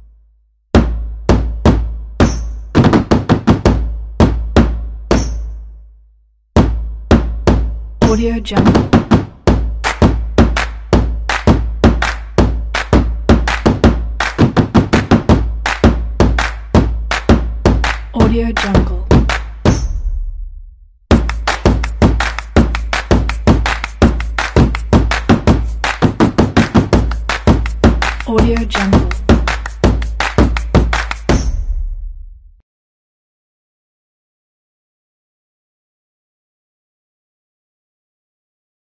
AudioJungle. AudioJungle. AudioJungle. AudioJungle.